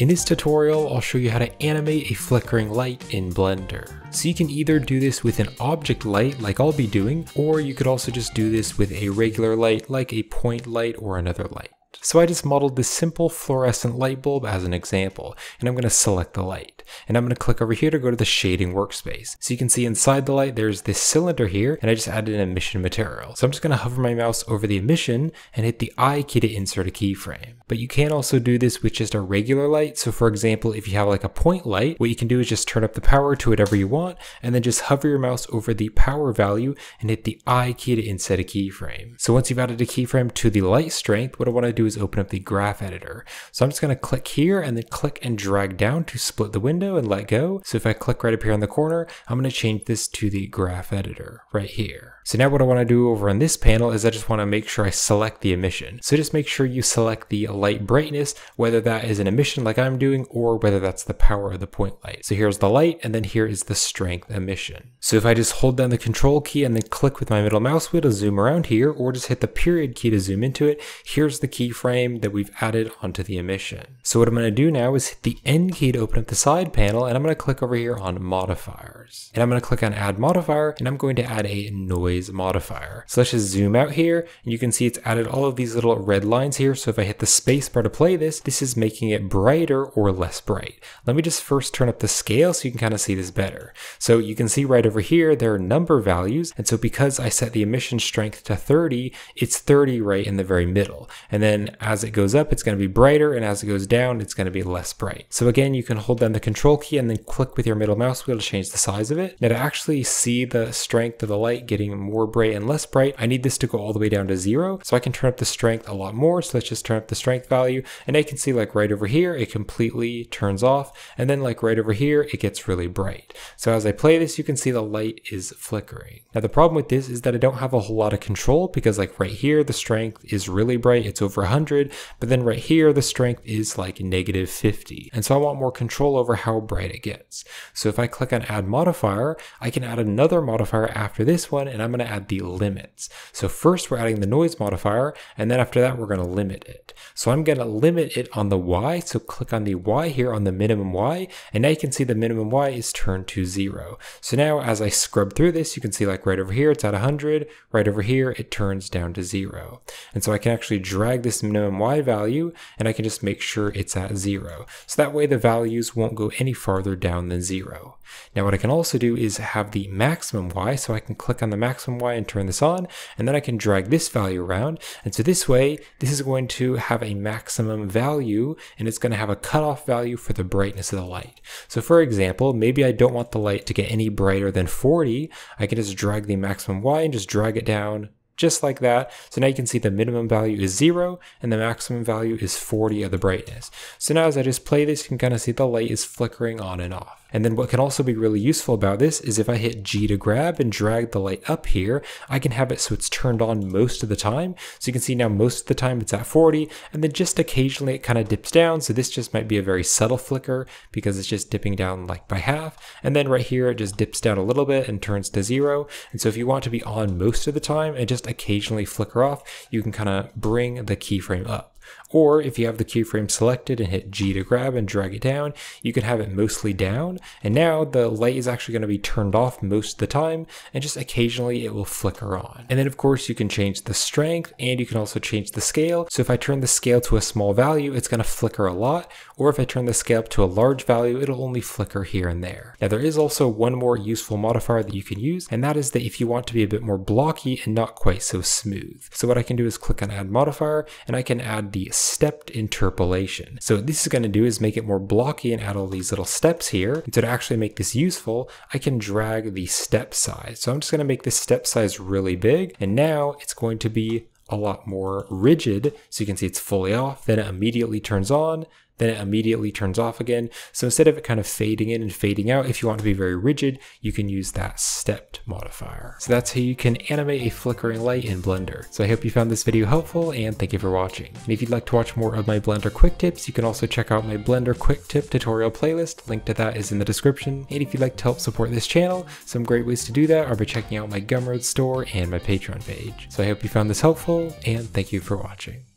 In this tutorial, I'll show you how to animate a flickering light in Blender. So you can either do this with an object light like I'll be doing, or you could also just do this with a regular light like a point light or another light. So I just modeled this simple fluorescent light bulb as an example, and I'm going to select the light. And I'm going to click over here to go to the shading workspace. So you can see inside the light there's this cylinder here, and I just added an emission material. So I'm just going to hover my mouse over the emission and hit the I key to insert a keyframe. But you can also do this with just a regular light. So for example, if you have like a point light, what you can do is just turn up the power to whatever you want, and then just hover your mouse over the power value and hit the I key to insert a keyframe. So once you've added a keyframe to the light strength, what I want to do is open up the graph editor. So I'm just going to click here and then click and drag down to split the window and let go. So if I click right up here in the corner, I'm going to change this to the graph editor right here. So now what I want to do over on this panel is I just want to make sure I select the emission. So just make sure you select the light brightness, whether that is an emission like I'm doing or whether that's the power of the point light. So here's the light and then here is the strength emission. So if I just hold down the control key and then click with my middle mouse wheel to zoom around here, or just hit the period key to zoom into it, here's the keyframe that we've added onto the emission. So what I'm going to do now is hit the N key to open up the side panel, and I'm going to click over here on modifiers. And I'm going to click on add modifier, and I'm going to add a noise modifier. So let's just zoom out here, and you can see it's added all of these little red lines here. So if I hit the spacebar to play this, this is making it brighter or less bright. Let me just first turn up the scale so you can kind of see this better. So you can see right over here, there are number values. And so because I set the emission strength to 30, it's 30 right in the very middle. And then as it goes up, it's going to be brighter, and as it goes down, it's going to be less bright. So again, you can hold down the control key and then click with your middle mouse wheel to change the size of it. Now to actually see the strength of the light getting more bright and less bright, I need this to go all the way down to 0. So I can turn up the strength a lot more. So let's just turn up the strength value, and I can see like right over here, it completely turns off. And then like right over here, it gets really bright. So as I play this, you can see the light is flickering. Now the problem with this is that I don't have a whole lot of control, because like right here, the strength is really bright. It's over 100, but then right here, the strength is like negative 50. And so I want more control over how bright it gets. So if I click on add modifier, I can add another modifier after this one, and I'm going to add the limits. So first we're adding the noise modifier, and then after that, we're going to limit it. So I'm going to limit it on the Y. So click on the Y here on the minimum Y, and now you can see the minimum Y is turned to 0. So now as I scrub through this, you can see like right over here, it's at 100, right over here, it turns down to 0. And so I can actually drag this minimum Y value, and I can just make sure it's at 0. So that way the values won't go any farther down than 0. Now what I can also do is have the maximum Y, so I can click on the maximum Y and turn this on, and then I can drag this value around. And so this way, this is going to have a maximum value, and it's going to have a cutoff value for the brightness of the light. So for example, maybe I don't want the light to get any brighter than 40. I can just drag the maximum Y and just drag it down just like that. So now you can see the minimum value is 0, and the maximum value is 40 of the brightness. So now as I just play this, you can kind of see the light is flickering on and off. And then what can also be really useful about this is if I hit G to grab and drag the light up here, I can have it so it's turned on most of the time. So you can see now most of the time it's at 40, and then just occasionally it kind of dips down. So this just might be a very subtle flicker because it's just dipping down like by half. And then right here, it just dips down a little bit and turns to 0. And so if you want to be on most of the time and just occasionally flicker off, you can kind of bring the keyframe up. Or if you have the keyframe selected and hit G to grab and drag it down, you can have it mostly down. And now the light is actually going to be turned off most of the time, and just occasionally it will flicker on. And then of course you can change the strength, and you can also change the scale. So if I turn the scale to a small value, it's going to flicker a lot. Or if I turn the scale up to a large value, it'll only flicker here and there. Now there is also one more useful modifier that you can use, and that is that if you want to be a bit more blocky and not quite so smooth. So what I can do is click on add modifier, and I can add the stepped interpolation. So what this is going to do is make it more blocky and add all these little steps here. And so to actually make this useful, I can drag the step size. So I'm just going to make this step size really big, and now it's going to be a lot more rigid. So you can see it's fully off, then it immediately turns on, then it immediately turns off again. So instead of it kind of fading in and fading out, if you want to be very rigid, you can use that stepped modifier. So that's how you can animate a flickering light in Blender. So I hope you found this video helpful, and thank you for watching. And if you'd like to watch more of my Blender quick tips, you can also check out my Blender quick tip tutorial playlist. Link to that is in the description. And if you'd like to help support this channel, some great ways to do that are by checking out my Gumroad store and my Patreon page. So I hope you found this helpful, and thank you for watching.